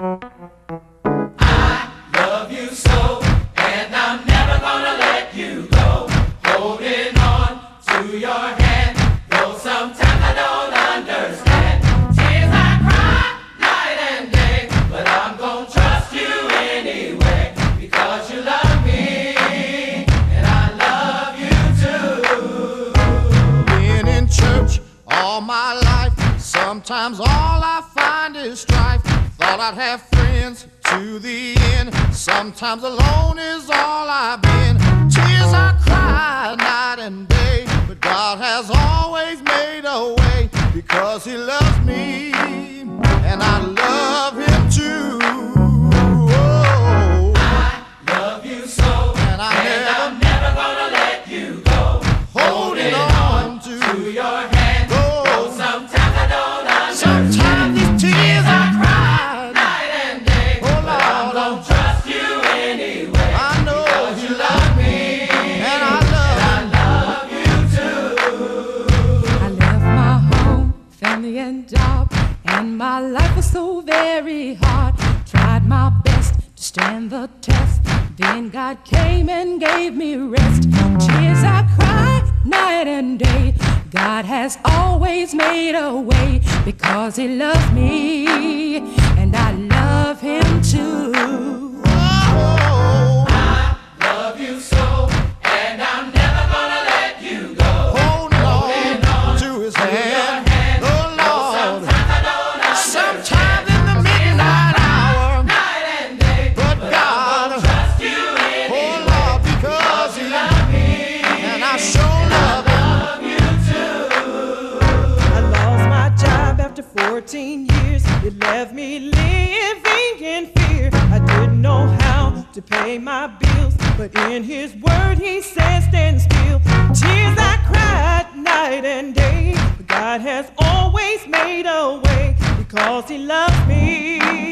I love you so, and I'm never gonna let you go. Holding on to your hand, though sometimes I don't understand. Tears I cry night and day, but I'm gonna trust you anyway, because you love me, and I love you too. Been in church all my life, sometimes all I find is strife. Thought I'd have friends to the end, sometimes alone is all I've been. Tears I cry night and day, but God has always made a way, because He loves me and I love Him too. Oh, I love you so, and I'm never gonna let you go. Holding on to your hand, though sometimes I don't understand. Sometimes these tears I cry. And job, and my life was so very hard. Tried my best to stand the test, then God came and gave me rest. Tears I cry night and day, God has always made a way, because He loves me and I love Him too. Oh, I love you so, and I'm never gonna let you go. Holding on to His hand. It left me living in fear. I didn't know how to pay my bills, but in His word He says stand still. Tears I cried night and day, but God has always made a way, because He loves me.